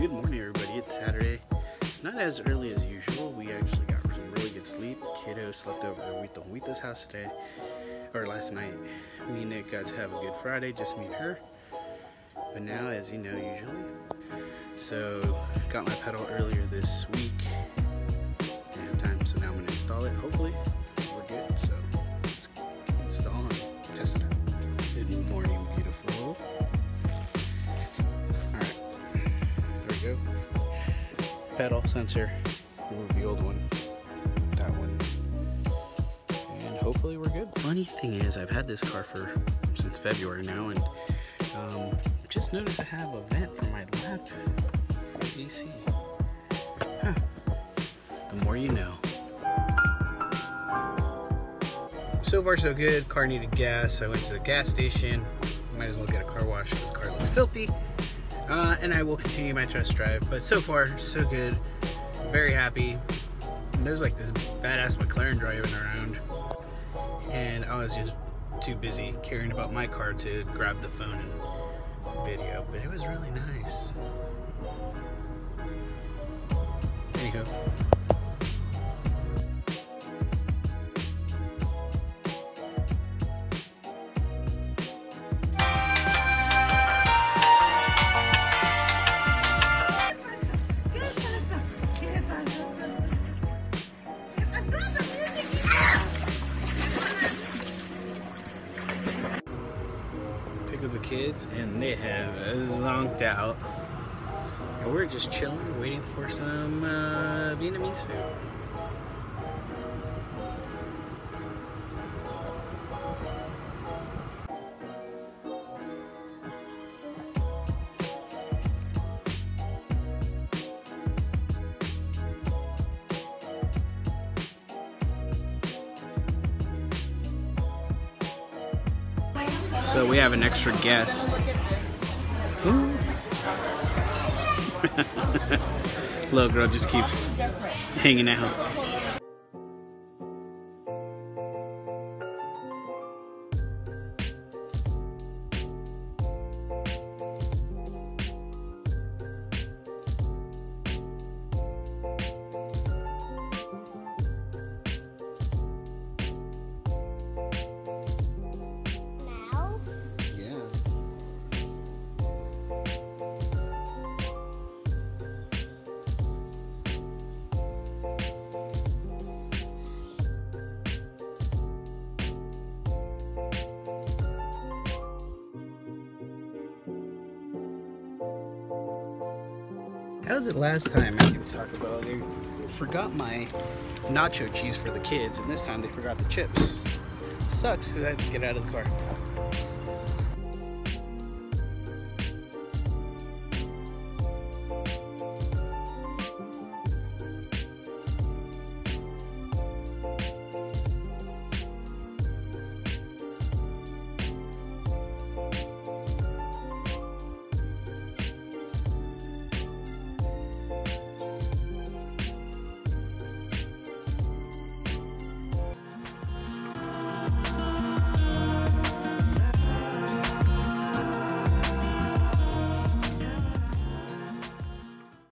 Good morning, everybody. It's Saturday. It's not as early as usual. We actually got some really good sleep. Kato slept over at Wito Wito's house today, or last night. Me and Nick got to have a good Friday, just me and her. But now, as you know, usually. So, got my pedal earlier this week. I didn't have time, so now I'm going to install it. Hopefully, we're good. So, let's install and test it. Good morning, beautiful. Go. Pedal sensor, remove the old one, that one, and hopefully we're good. Funny thing is, I've had this car since February now, and just noticed I have a vent for my lap for DC. Huh. The more you know. So far so good. Car needed gas. I went to the gas station. Might as well get a car wash because the car looks filthy. And I will continue my test drive, but so far, so good. Very happy. There's like this badass McLaren driving around, and I was just too busy caring about my car to grab the phone and video, but it was really nice. There you go. With the kids, and they have zonked out, and we're just chilling, waiting for some Vietnamese food. So we have an extra guest. Little girl just keeps hanging out. How was it last time at Taco Bell? They forgot my nacho cheese for the kids, and this time they forgot the chips. Sucks, because I had to get out of the car.